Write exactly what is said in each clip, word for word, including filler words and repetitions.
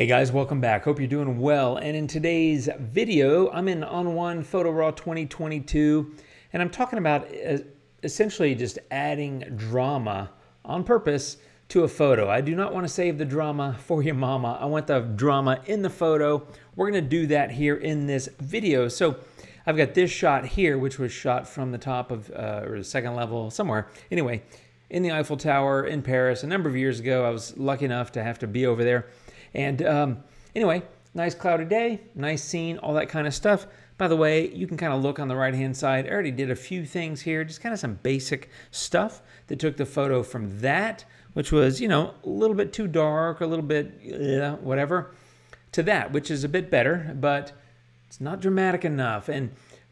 Hey guys, welcome back. Hope you're doing well. And in today's video, I'm in On one Photo Raw twenty twenty-two, and I'm talking about essentially just adding drama on purpose to a photo. I do not want to save the drama for your mama. I want the drama in the photo. We're going to do that here in this video. So I've got this shot here, which was shot from the top of, uh, or the second level, somewhere. Anyway, in the Eiffel Tower in Paris a number of years ago. I was lucky enough to have to be over there. And um, anyway, nice cloudy day, nice scene, all that kind of stuff. By the way, you can kind of look on the right-hand side. I already did a few things here, just kind of some basic stuff that took the photo from that, which was, you know, a little bit too dark, a little bit uh, whatever, to that, which is a bit better, but it's not dramatic enough. And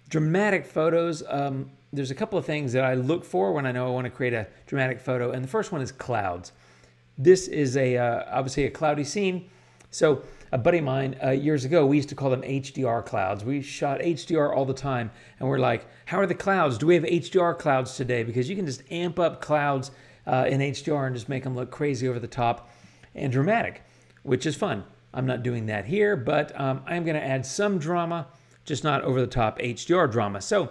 dramatic photos, um, there's a couple of things that I look for when I know I want to create a dramatic photo. And the first one is clouds. This is a uh, obviously a cloudy scene. So a buddy of mine uh, years ago, we used to call them H D R clouds. We shot H D R all the time, and we're like, how are the clouds? Do we have H D R clouds today? Because you can just amp up clouds uh, in H D R and just make them look crazy over the top and dramatic, which is fun. I'm not doing that here, but um, I'm gonna add some drama, just not over the top H D R drama. So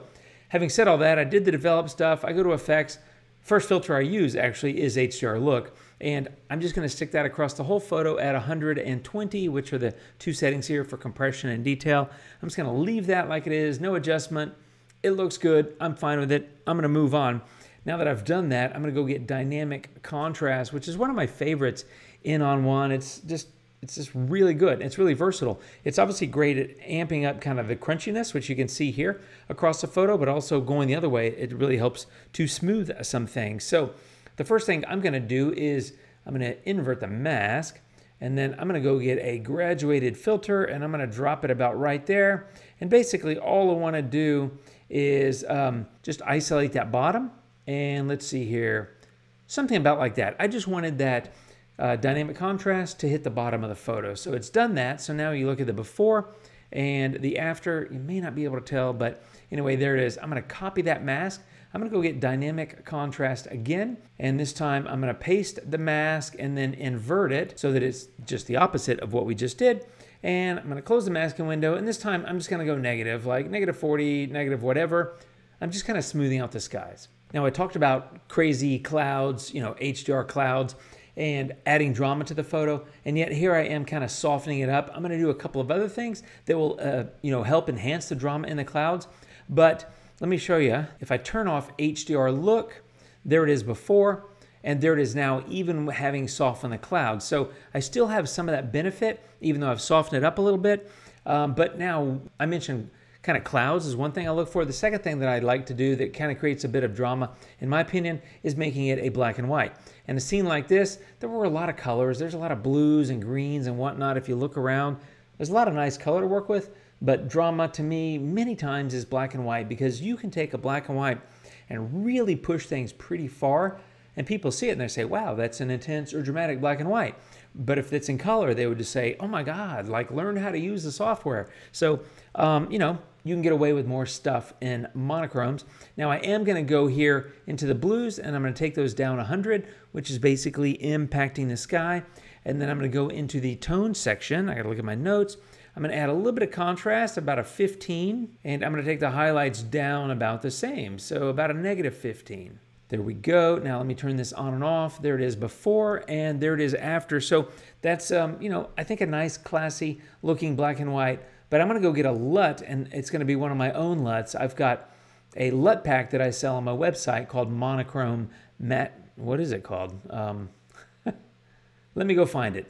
having said all that, I did the develop stuff. I go to effects. First filter I use actually is H D R look, and I'm just going to stick that across the whole photo at one hundred twenty, which are the two settings here for compression and detail. I'm just going to leave that like it is, no adjustment. It looks good. I'm fine with it. I'm going to move on. Now that I've done that, I'm going to go get dynamic contrast, which is one of my favorites in On one. It's just It's just really good. It's really versatile. It's obviously great at amping up kind of the crunchiness, which you can see here across the photo, but also going the other way, it really helps to smooth some things. So the first thing I'm going to do is I'm going to invert the mask, and then I'm going to go get a graduated filter, and I'm going to drop it about right there. And basically all I want to do is um, just isolate that bottom. And let's see here, something about like that. I just wanted that Uh, dynamic contrast to hit the bottom of the photo. So it's done that. So now you look at the before and the after. You may not be able to tell, but anyway, there it is. I'm going to copy that mask. I'm going to go get dynamic contrast again. And this time I'm going to paste the mask and then invert it so that it's just the opposite of what we just did. And I'm going to close the masking window. And this time I'm just going to go negative, like negative forty, negative whatever. I'm just kind of smoothing out the skies. Now I talked about crazy clouds, you know, H D R clouds, and adding drama to the photo, and yet here I am kind of softening it up. I'm going to do a couple of other things that will uh, you know, help enhance the drama in the clouds, but let me show you. If I turn off H D R look, there it is before, and there it is now, even having softened the clouds. So I still have some of that benefit, even though I've softened it up a little bit, um, but now I mentioned kind of clouds is one thing I look for. The second thing that I'd like to do that kind of creates a bit of drama, in my opinion, is making it a black and white. And a scene like this, there were a lot of colors. There's a lot of blues and greens and whatnot. If you look around, there's a lot of nice color to work with, but drama to me many times is black and white, because you can take a black and white and really push things pretty far, and people see it and they say, wow, that's an intense or dramatic black and white. But if it's in color, they would just say, oh my God, like learn how to use the software. So, um, you know, you can get away with more stuff in monochromes. Now I am gonna go here into the blues, and I'm gonna take those down one hundred, which is basically impacting the sky. And then I'm gonna go into the tone section. I gotta look at my notes. I'm gonna add a little bit of contrast, about a fifteen, and I'm gonna take the highlights down about the same. So about a negative fifteen. There we go. Now let me turn this on and off. There it is before, and there it is after. So that's, um, you know, I think a nice classy looking black and white. But I'm going to go get a L U T, and it's going to be one of my own L U Ts. I've got a L U T pack that I sell on my website called Monochrome Mat. What is it called? Um, let me go find it.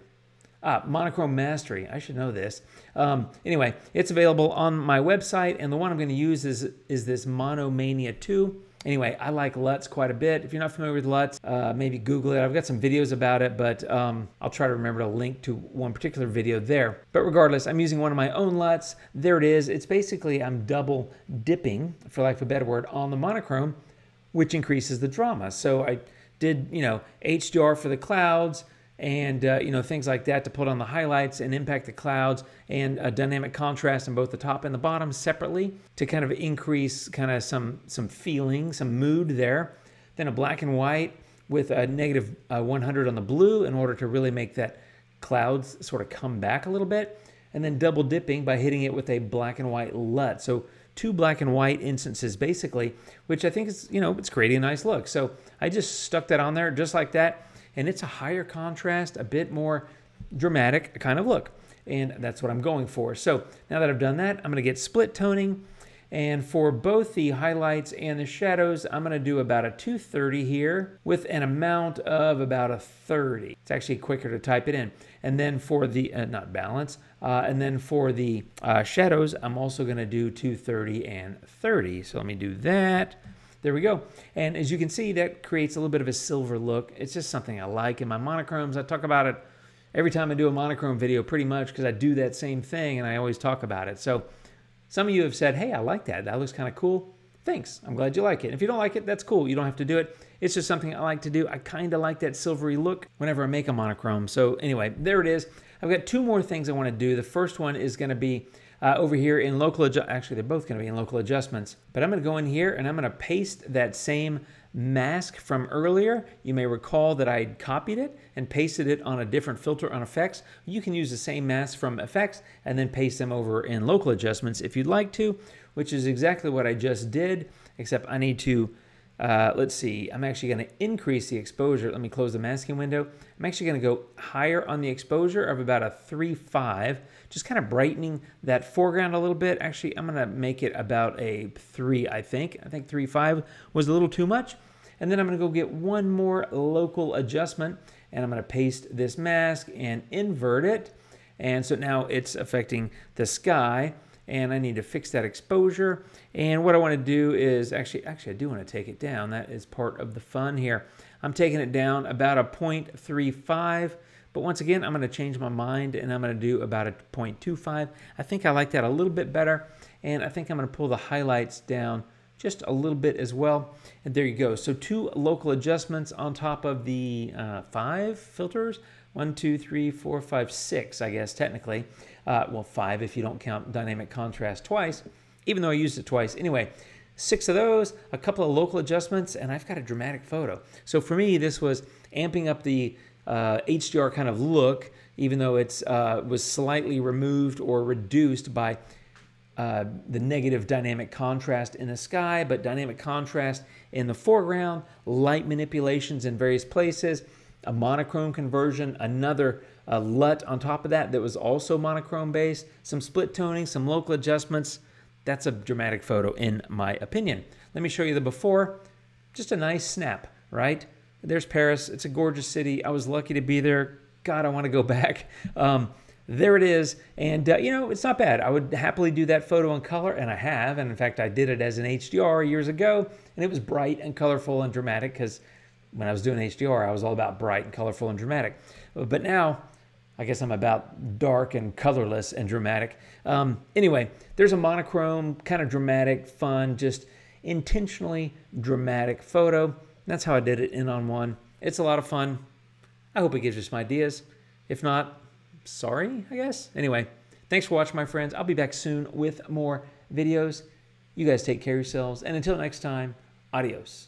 Ah, Monochrome Mastery. I should know this. Um, anyway, it's available on my website, and the one I'm going to use is is this Monomania two. Anyway, I like L U Ts quite a bit. If you're not familiar with L U Ts, uh, maybe Google it. I've got some videos about it, but um, I'll try to remember to link to one particular video there. But regardless, I'm using one of my own L U Ts. There it is. It's basically, I'm double dipping, for lack of a better word, on the monochrome, which increases the drama. So I did, you know, H D R for the clouds and, uh, you know, things like that to put on the highlights and impact the clouds, and a dynamic contrast in both the top and the bottom separately to kind of increase kind of some some feeling, some mood there. Then a black and white with a negative uh, one hundred on the blue in order to really make that clouds sort of come back a little bit, and then double dipping by hitting it with a black and white L U T. So two black and white instances basically, which I think is, you know, it's creating a nice look. So I just stuck that on there just like that. And it's a higher contrast, a bit more dramatic kind of look. And that's what I'm going for. So now that I've done that, I'm gonna get split toning. And for both the highlights and the shadows, I'm gonna do about a two thirty here with an amount of about a thirty. It's actually quicker to type it in. And then for the, uh, not balance, uh, and then for the uh, shadows, I'm also gonna do two thirty and thirty. So let me do that. There we go. And as you can see, that creates a little bit of a silver look. It's just something I like in my monochromes. I talk about it every time I do a monochrome video pretty much, because I do that same thing and I always talk about it. So some of you have said, hey, I like that. That looks kind of cool. Thanks. I'm glad you like it. If you don't like it, that's cool. You don't have to do it. It's just something I like to do. I kind of like that silvery look whenever I make a monochrome. So anyway, there it is. I've got two more things I want to do. The first one is going to be uh, over here in local adjustments. Actually, they're both going to be in local adjustments. But I'm going to go in here and I'm going to paste that same mask from earlier. You may recall that I copied it and pasted it on a different filter on effects. You can use the same mask from effects and then paste them over in local adjustments if you'd like to, which is exactly what I just did, except I need to, uh, let's see, I'm actually going to increase the exposure. Let me close the masking window. I'm actually going to go higher on the exposure of about a three point five, just kind of brightening that foreground a little bit. Actually, I'm going to make it about a three, I think. I think three point five was a little too much. And then I'm going to go get one more local adjustment, and I'm going to paste this mask and invert it. And so now it's affecting the sky. And I need to fix that exposure. And what I want to do is, actually, actually I do want to take it down. That is part of the fun here. I'm taking it down about a zero point three five, but once again, I'm going to change my mind and I'm going to do about a zero point two five. I think I like that a little bit better. And I think I'm going to pull the highlights down just a little bit as well. And there you go. So two local adjustments on top of the uh, five filters. One, two, three, four, five, six, I guess, technically. Uh, well, five if you don't count dynamic contrast twice, even though I used it twice. Anyway, six of those, a couple of local adjustments, and I've got a dramatic photo. So for me, this was amping up the uh, H D R kind of look, even though it uh, was slightly removed or reduced by Uh, the negative dynamic contrast in the sky, but dynamic contrast in the foreground, light manipulations in various places, a monochrome conversion, another uh, L U T on top of that that was also monochrome based, some split toning, some local adjustments. That's a dramatic photo in my opinion. Let me show you the before. Just a nice snap, right? There's Paris. It's a gorgeous city. I was lucky to be there. God, I want to go back. Um, There it is, and uh, you know, it's not bad. I would happily do that photo in color, and I have, and in fact, I did it as an H D R years ago, and it was bright and colorful and dramatic, because when I was doing H D R, I was all about bright and colorful and dramatic. But now, I guess I'm about dark and colorless and dramatic. Um, anyway, there's a monochrome, kind of dramatic, fun, just intentionally dramatic photo. That's how I did it in On one. It's a lot of fun. I hope it gives you some ideas. If not, sorry, I guess. Anyway, thanks for watching, my friends. I'll be back soon with more videos. You guys take care of yourselves. And until next time, adios.